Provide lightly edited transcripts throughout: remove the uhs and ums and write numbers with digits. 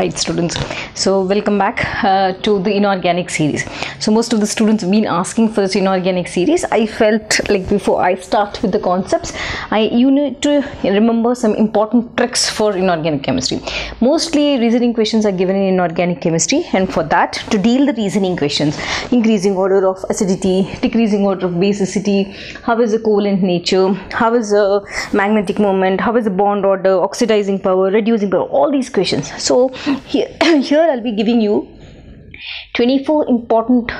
Right students, so welcome back to the inorganic series. So most of the students have been asking for this inorganic series. I felt like before I start with the concepts, you need to remember some important tricks for inorganic chemistry. Mostly reasoning questions are given in inorganic chemistry, and for that to deal the reasoning questions, increasing order of acidity, decreasing order of basicity, how is the covalent nature, how is the magnetic moment, how is the bond order, oxidizing power, reducing power, all these questions. So here I'll be giving you 24 important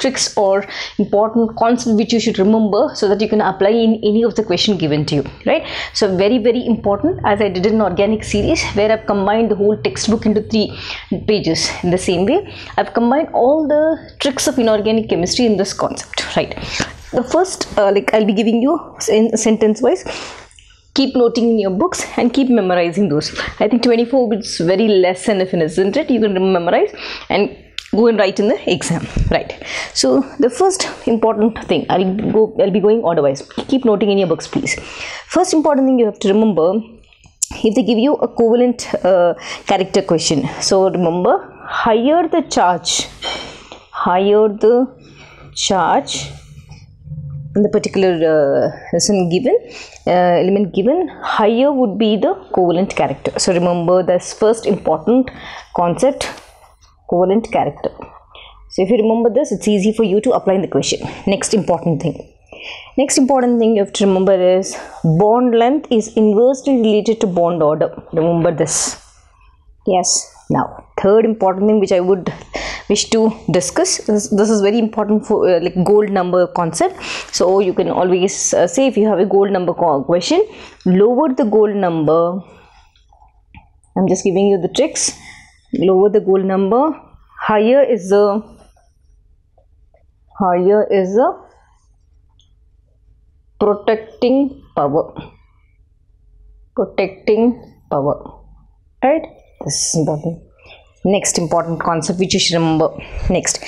tricks or important concepts which you should remember so that you can apply in any of the question given to you, right? So very, very important, as I did in organic series where I've combined the whole textbook into 3 pages. In the same way, I've combined all the tricks of inorganic chemistry in this concept, right? The first I'll be giving you in sentence wise. Keep noting in your books and keep memorizing those. I think 24 is very less than if, isn't it? You can memorize and go and write in the exam, right? So the first important thing, I'll be going order wise. Keep noting in your books, please. First important thing you have to remember, if they give you a covalent character question. So remember, higher the charge in the particular element given, higher would be the covalent character. So remember this first important concept, covalent character. So if you remember this, it's easy for you to apply in the question. Next important thing you have to remember is bond length is inversely related to bond order. Remember this. Yes. Now, third important thing which I would wish to discuss, this is very important for gold number concept. So you can always say, if you have a gold number question, lower the gold number. I'm just giving you the tricks. Lower the gold number, higher is the protecting power, right? This is important. Next important concept which you should remember. Next,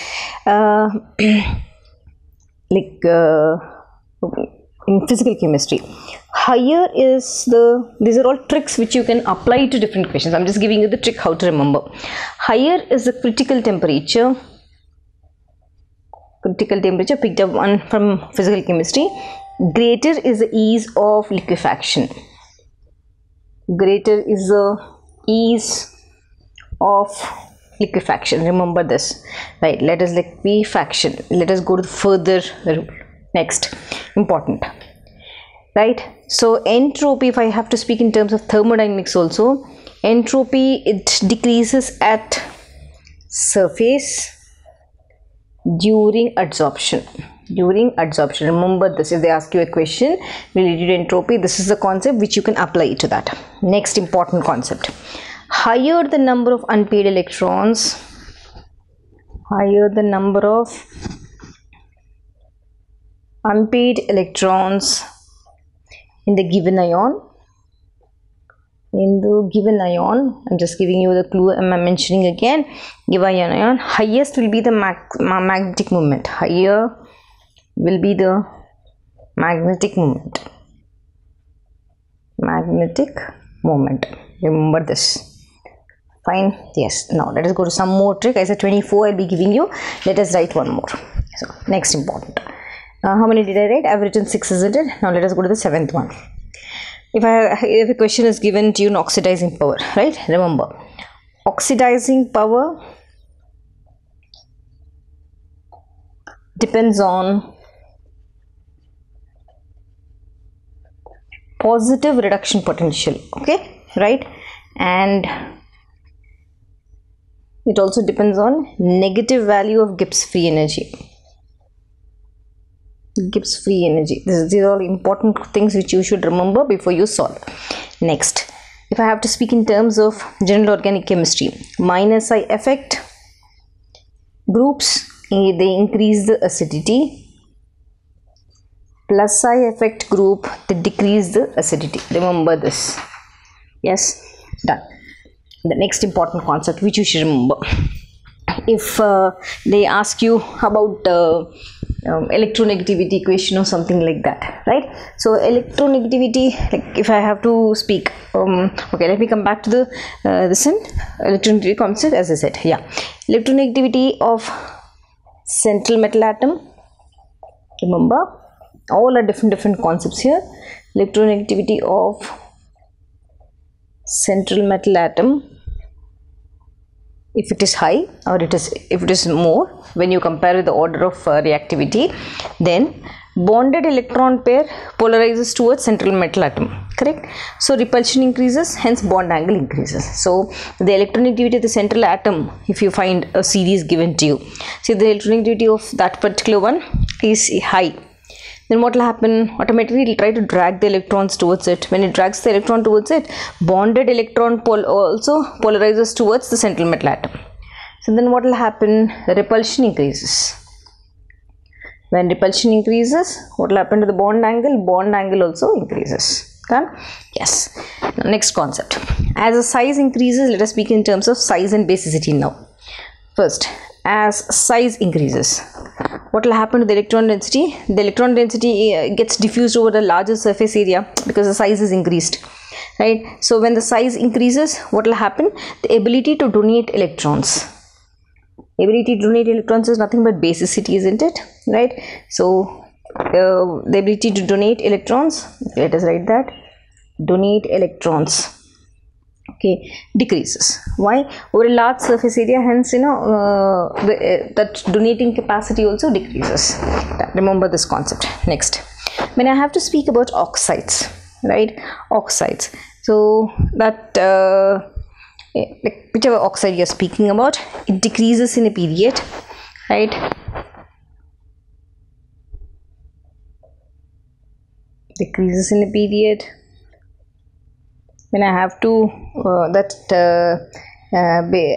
in physical chemistry, higher is the, these are all tricks which you can apply to different questions. I'm just giving you the trick how to remember. Higher is the critical temperature picked up one from physical chemistry. Greater is the ease of liquefaction. Greater is the ease of liquefaction. Remember this, right? Let us liquefaction. Let us go to further. Next important, right? So entropy, if I have to speak in terms of thermodynamics also, entropy, it decreases at surface during adsorption. Remember this. If they ask you a question related to entropy, this is the concept which you can apply to that. Next important concept, higher the number of unpaid electrons in the given ion. I'm just giving you the clue. Am I mentioning again? Highest will be the magnetic moment. Magnetic moment. Remember this. Fine. Yes. Now let us go to some more trick. I said 24 I'll be giving you. Let us write one more. So next important, how many did I write? I've written 6, isn't it? Now let us go to the 7th one. If a question is given to you in oxidizing power, right? Remember, oxidizing power depends on positive reduction potential, okay, right? And it also depends on negative value of Gibbs free energy. These are all important things which you should remember before you solve. Next, if I have to speak in terms of general organic chemistry, minus I effect groups, they increase the acidity. Plus I effect group, they decrease the acidity. Remember this. Yes, done. The next important concept which you should remember, if they ask you about electronegativity equation or something like that, right? So electronegativity, like if I have to speak, okay, let me come back to the electronegativity concept. As I said, yeah, electronegativity of central metal atom, remember, all are different concepts here. Electronegativity of central metal atom, if it is high or if it is more, when you compare the order of reactivity, then bonded electron pair polarizes towards central metal atom, correct? So repulsion increases, hence bond angle increases. So the electronegativity of the central atom, if you find a series given to you, see, the electronegativity of that particular one is high, then what will happen? Automatically it will try to drag the electrons towards it. When it drags the electron towards it, bonded electron also polarizes towards the central metal atom. So then what will happen? Repulsion increases. When repulsion increases, what will happen to the bond angle? Bond angle also increases. Done? Yes. Now, next concept. As the size increases, let us speak in terms of size and basicity now. First, as size increases, what will happen to the electron density? The electron density gets diffused over the larger surface area because the size is increased, right? So when the size increases, what will happen? The ability to donate electrons. Ability to donate electrons is nothing but basicity, isn't it, right? So the ability to donate electrons, let us write that, donate electrons, okay, decreases. Why? Over a large surface area, hence, you know, that donating capacity also decreases. Remember this concept. Next, when I have to speak about oxides, right? Oxides, so that whichever oxide you are speaking about, it decreases in a period, right? Decreases in a period. When I have to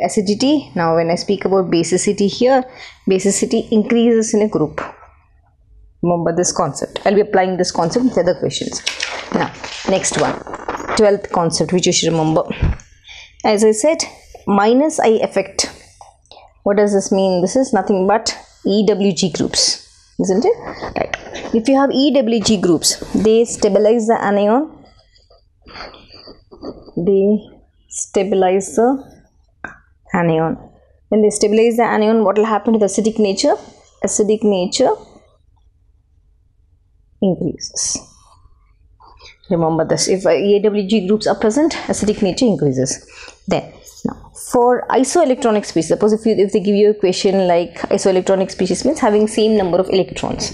acidity, now when I speak about basicity here, basicity increases in a group. Remember this concept. I'll be applying this concept with other questions. Now next one, 12th concept, which you should remember. As I said, minus I effect. What does this mean? This is nothing but EWG groups, isn't it? Right. If you have EWG groups, they stabilize the anion. They stabilize the anion. When they stabilize the anion, what will happen to the acidic nature? Acidic nature increases. Remember this, if EWG groups are present, acidic nature increases. Then now for isoelectronic species, suppose if they give you a question like isoelectronic species means having same number of electrons,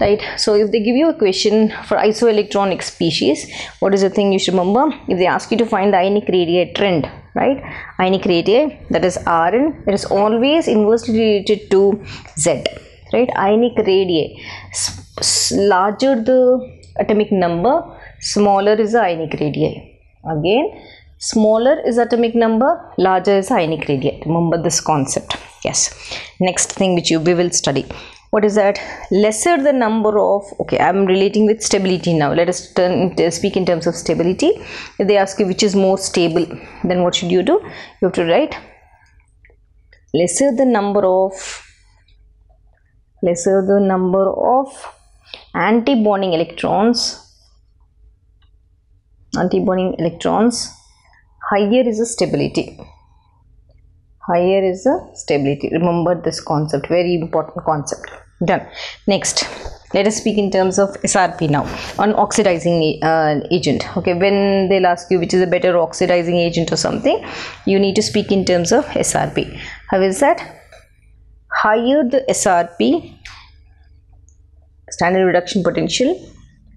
right? So if they give you a question for isoelectronic species, what is the thing you should remember? If they ask you to find the ionic radii trend, right? Ionic radii, that is Rn, it is always inversely related to Z, right? Ionic radii, larger the atomic number, smaller is the ionic radii. Again, smaller is atomic number, larger is ionic radii. Remember this concept. Yes. Next thing which we will study. What is that? Lesser the number of, okay, I am relating with stability now. Let us speak in terms of stability. If they ask you which is more stable, then what should you do? You have to write lesser the number of antibonding electrons, higher is the stability. Remember this concept, very important concept. Done. Next, let us speak in terms of SRP now, on oxidizing agent. Okay, when they'll ask you which is a better oxidizing agent or something, you need to speak in terms of SRP. How is that? Higher the SRP, standard reduction potential,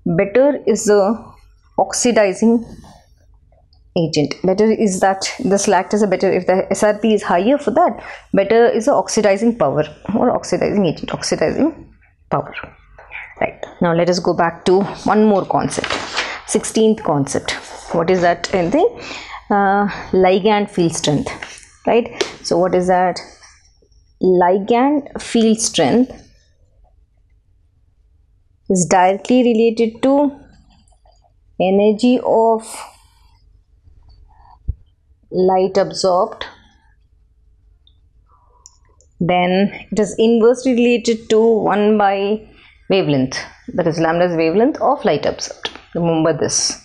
better is the oxidizing agent. Better is that the slackness is better. If the SRP is higher for that, better is the oxidizing power or oxidizing agent, oxidizing power. Right. Now let us go back to one more concept, 16th concept. What is that? Anything? Ligand field strength. Right. So what is that? Ligand field strength is directly related to energy of light absorbed then it is inversely related to 1 by wavelength, that is lambda is wavelength of light absorbed. Remember this,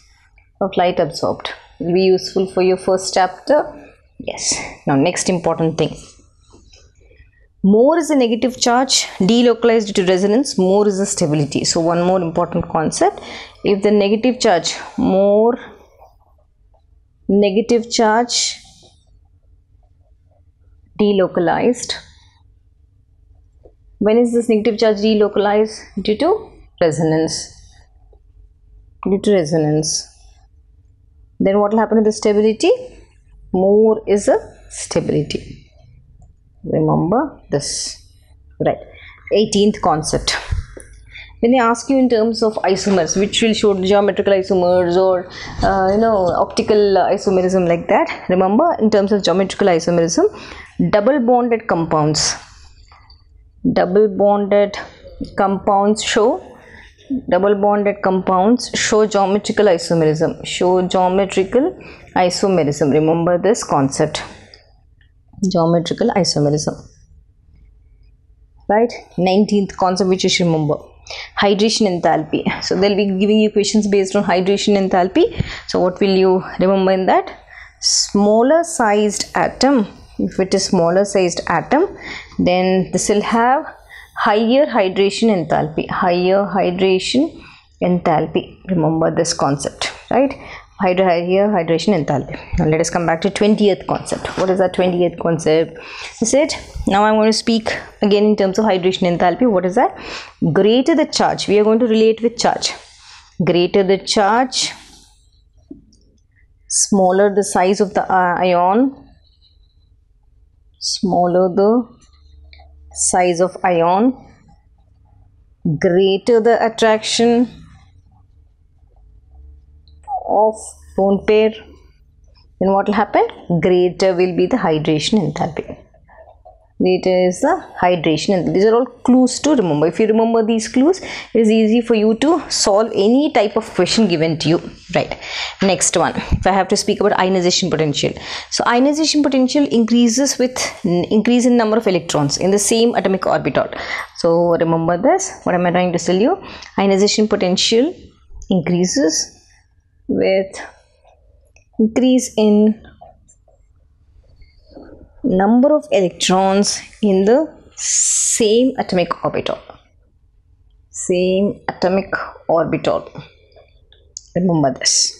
of light absorbed. It will be useful for your first chapter. Yes. Now next important thing. More is a negative charge delocalized to resonance, more is a stability. So one more important concept. If the negative charge, more negative charge delocalized, when is this negative charge delocalized? Due to resonance. Due to resonance. Then what will happen to the stability? More is a stability. Remember this, right? 18th concept. When they ask you in terms of isomers, which will show geometrical isomers or optical isomerism like that. Remember, in terms of geometrical isomerism, double bonded compounds. Double bonded compounds show. Double bonded compounds show geometrical isomerism. Show geometrical isomerism. Remember this concept. Geometrical isomerism, right? 19th concept which you should remember, hydration enthalpy. So they'll be giving you questions based on hydration enthalpy. So what will you remember in that? Smaller sized atom, if it is smaller sized atom, then this will have higher hydration enthalpy. Higher hydration enthalpy, remember this concept, right? Here hydration enthalpy. Now let us come back to 20th concept. What is that 20th concept? Is it? Now I'm going to speak again in terms of hydration enthalpy. What is that? Greater the charge. We are going to relate with charge. Greater the charge, smaller the size of the ion. Smaller the size of ion. Greater the attraction of lone pair, then what will happen? Greater will be the hydration enthalpy. Greater is the hydration enthalpy. These are all clues to remember. If you remember these clues, it is easy for you to solve any type of question given to you, right? Next one, if I have to speak about ionization potential. So ionization potential increases with increase in number of electrons in the same atomic orbital. So remember this, what am I trying to tell you? Ionization potential increases with increase in number of electrons in the same atomic orbital. Same atomic orbital. Remember this.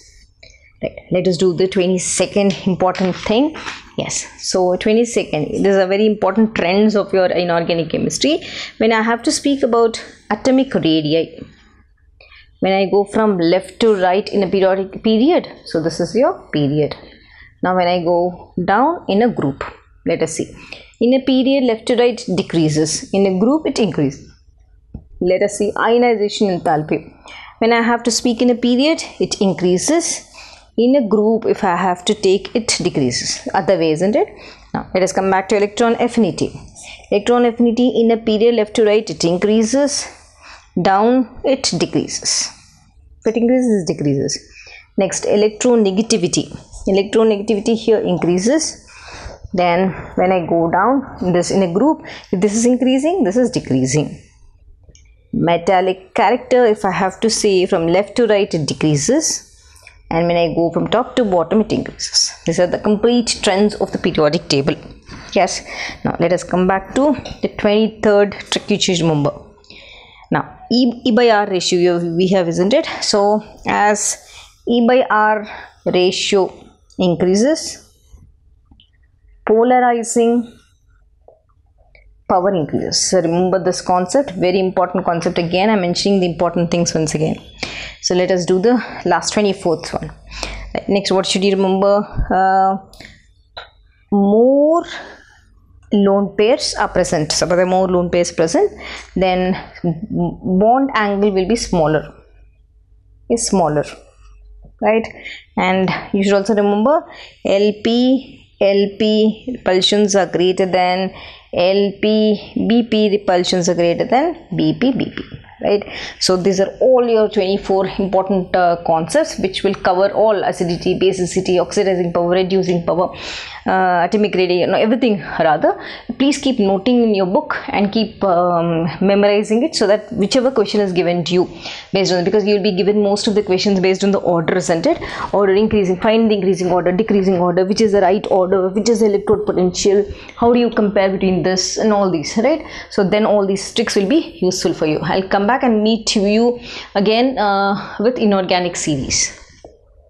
Right. Let us do the 22nd important thing. Yes. So 22nd. These are very important trends of your inorganic chemistry. When I have to speak about atomic radii. When I go from left to right in a periodic period, so this is your period. Now when I go down in a group, let us see. In a period, left to right decreases. In a group, it increases. Let us see ionization enthalpy. When I have to speak in a period, it increases. In a group, if I have to take, it decreases. Other way, isn't it? Now let us come back to electron affinity. Electron affinity in a period, left to right, it increases. Down it decreases. If it increases, it decreases. Next, electronegativity. Electronegativity here increases. Then when I go down this in a group, if this is increasing, this is decreasing. Metallic character, if I have to say from left to right, it decreases. And when I go from top to bottom, it increases. These are the complete trends of the periodic table. Yes. Now let us come back to the 23rd trick you should remember. Now E by R ratio we have, isn't it? So as E by R ratio increases, polarizing power increases. So remember this concept, very important concept. Again, I'm mentioning the important things once again. So let us do the last 24th one. Right, next, what should you remember? More lone pairs are present. So the more lone pairs present, then bond angle will be smaller, is smaller, right? And you should also remember LP repulsions are greater than LP, BP repulsions are greater than BP. right? So these are all your 24 important concepts which will cover all acidity, basicity, oxidizing power, reducing power, atomic radiation, everything rather. Please keep noting in your book and keep memorizing it so that whichever question is given to you based on, because you will be given most of the questions based on the order, isn't it? Order increasing, find the increasing order, decreasing order, which is the right order, which is the electrode potential, how do you compare between this and all these, right? So then all these tricks will be useful for you. I'll come back and meet you again with inorganic series.